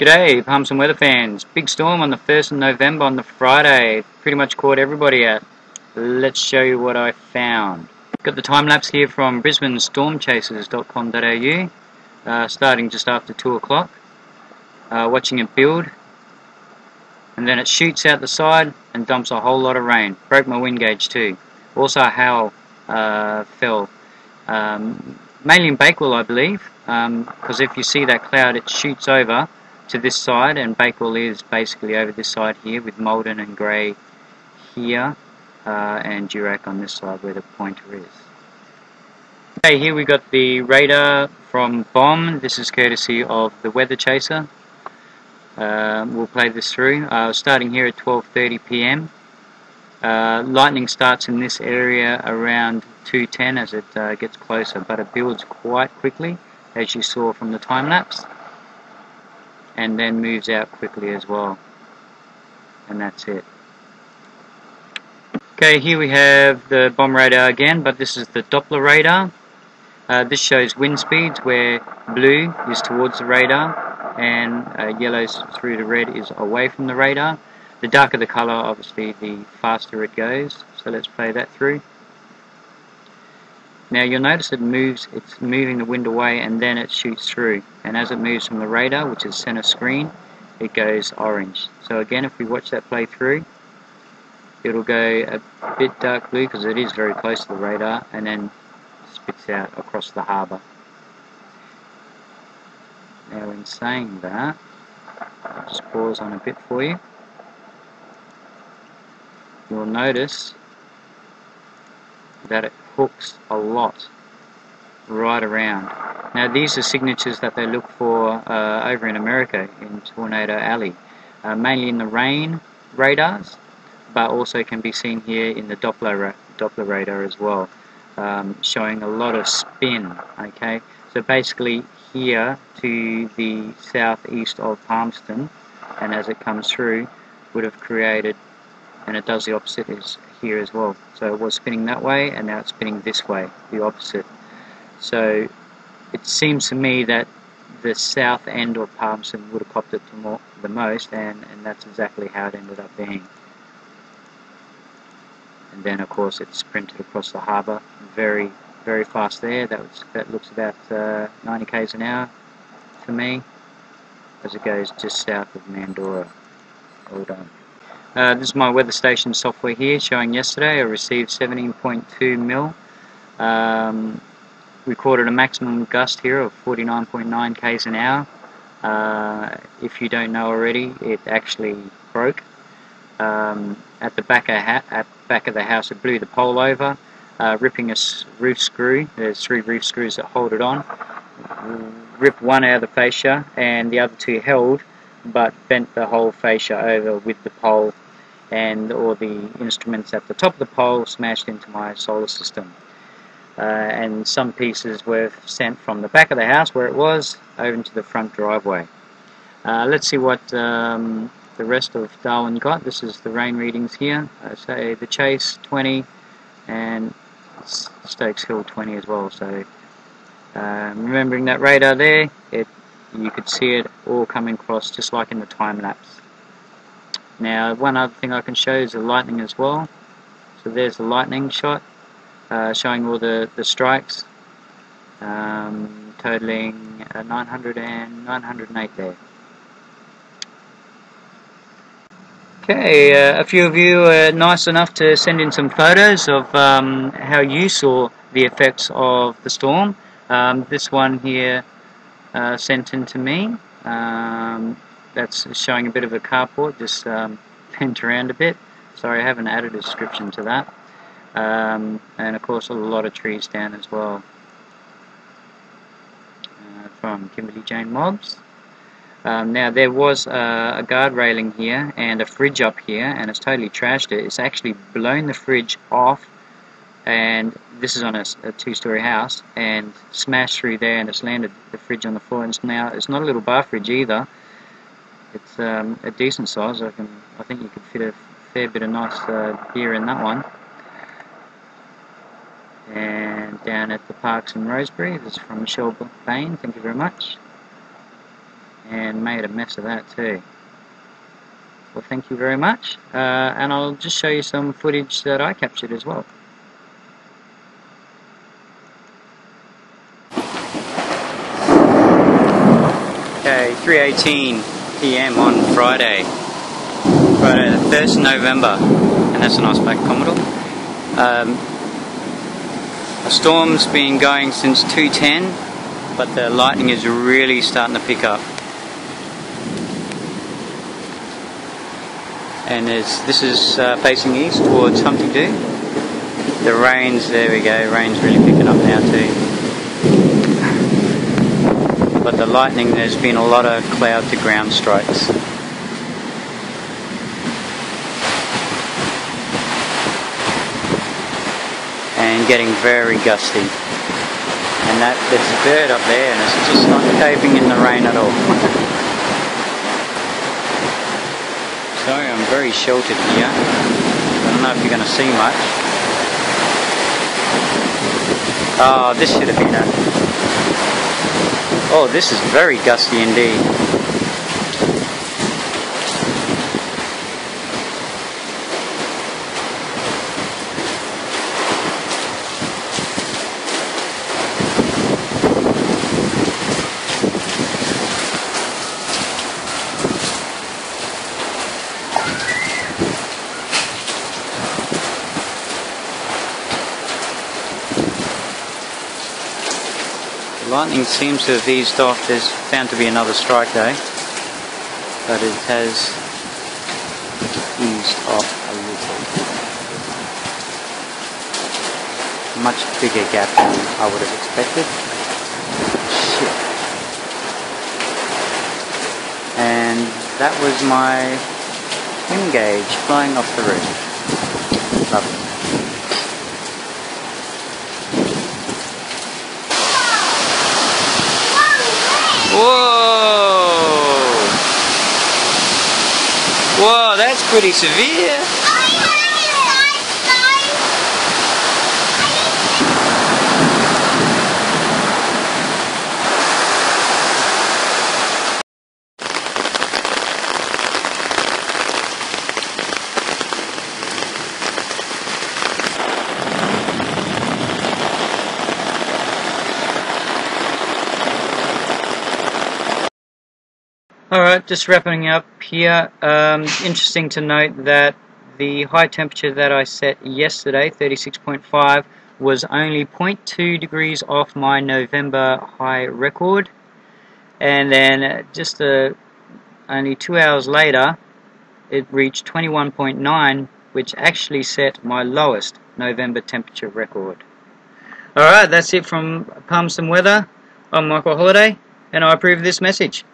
G'day, Palmerston weather fans. Big storm on the 1st of November on the Friday. Pretty much caught everybody out. Let's show you what I found. Got the time lapse here from BrisbaneStormChasers.com.au, starting just after 2 o'clock. Watching it build. And then it shoots out the side and dumps a whole lot of rain. Broke my wind gauge too. Also hail fell. Mainly in Bakewell, I believe. Because if you see that cloud, it shoots over to this side, and Bakewell is basically over this side here, with Malden and Grey here, and Durack on this side where the pointer is. Okay, here we got the radar from BOM. This is courtesy of the Weather Chaser. We'll play this through. Starting here at 12:30 p.m. Lightning starts in this area around 2:10 as it gets closer, but it builds quite quickly, as you saw from the time lapse, and then moves out quickly as well. And that's it. Okay, here we have the BOM radar again, but this is the Doppler radar. This shows wind speeds where blue is towards the radar and yellow through to red is away from the radar. The darker the colour, obviously, the faster it goes. So let's play that through. Now you'll notice it moves, it's moving the wind away and then it shoots through, and as it moves from the radar, which is center screen, it goes orange. So again, if we watch that play through, it'll go a bit dark blue because it is very close to the radar, and then spits out across the harbour. Now in saying that, I'll just pause on a bit for you. You'll notice that it hooks a lot right around. Now these are signatures that they look for over in America in Tornado Alley, mainly in the rain radars, but also can be seen here in the Doppler radar as well, showing a lot of spin. Okay, so basically here to the southeast of Palmerston, and as it comes through would have created, and it does the opposite is here as well. So it was spinning that way and now it's spinning this way, the opposite. So it seems to me that the south end of Palmerston would have copped it the most, and that's exactly how it ended up being. And then of course it sprinted across the harbour very, very fast there. That looks about 90 k's an hour to me as it goes just south of Mandora. All done. This is my weather station software here showing yesterday. I received 17.2 mil. Recorded a maximum gust here of 49.9 k's an hour. If you don't know already, it actually broke. At the back of the house, it blew the pole over, ripping a roof screw. There's 3 roof screws that hold it on. Ripped one out of the fascia and the other 2 held, but bent the whole fascia over with the pole, and all the instruments at the top of the pole smashed into my solar system, and some pieces were sent from the back of the house where it was over into the front driveway. Let's see what the rest of Darwin got. This is the rain readings here. Say the Chase 20 and Stokes Hill 20 as well. So remembering that radar there, you could see it all coming across just like in the time lapse. Now one other thing I can show is the lightning as well. So there's the lightning shot, showing all the strikes, totaling 900 and 908 there. Okay, a few of you are nice enough to send in some photos of how you saw the effects of the storm. This one here sent in to me, that's showing a bit of a carport, just bent around a bit. Sorry, I haven't added a description to that. And of course a lot of trees down as well. From Kimberly Jane Mobbs. Now there was a guard railing here and a fridge up here, and it's totally trashed it. It's actually blown the fridge off, and this is on a 2-story house, and smashed through there, and it's landed the fridge on the floor. And now it's not a little bar fridge either. It's a decent size. I think you could fit a fair bit of nice beer in that one. And down at the parks in Rosebery, this is from Michelle Bain. Thank you very much. and made a mess of that too. Well, thank you very much, and I'll just show you some footage that I captured as well. Okay, 3:18 PM on Friday the 1st of November, and that's an iceberg commodore. The storm's been going since 2:10, but the lightning is really starting to pick up. And this is facing east towards Humpty-Doo. The rain's, there we go, rain's really picking up now too. But the lightning, there's been a lot of cloud to ground strikes. And getting very gusty. And there's a bird up there, and it's just not caving in the rain at all. Sorry, I'm very sheltered here. I don't know if you're going to see much. Oh, this should have been a... Oh, this is very gusty indeed. Lightning seems to have eased off. There's found to be another strike though, but it has eased off a little. Much bigger gap than I would have expected. Shit. And that was my wind gauge flying off the roof. Lovely. Whoa! Whoa, that's pretty severe! Alright, just wrapping up here. Interesting to note that the high temperature that I set yesterday, 36.5, was only 0.2 degrees off my November high record. And then just only 2 hours later, it reached 21.9, which actually set my lowest November temperature record. Alright, that's it from Palmerston Weather. I'm Michael Holliday, and I approve this message.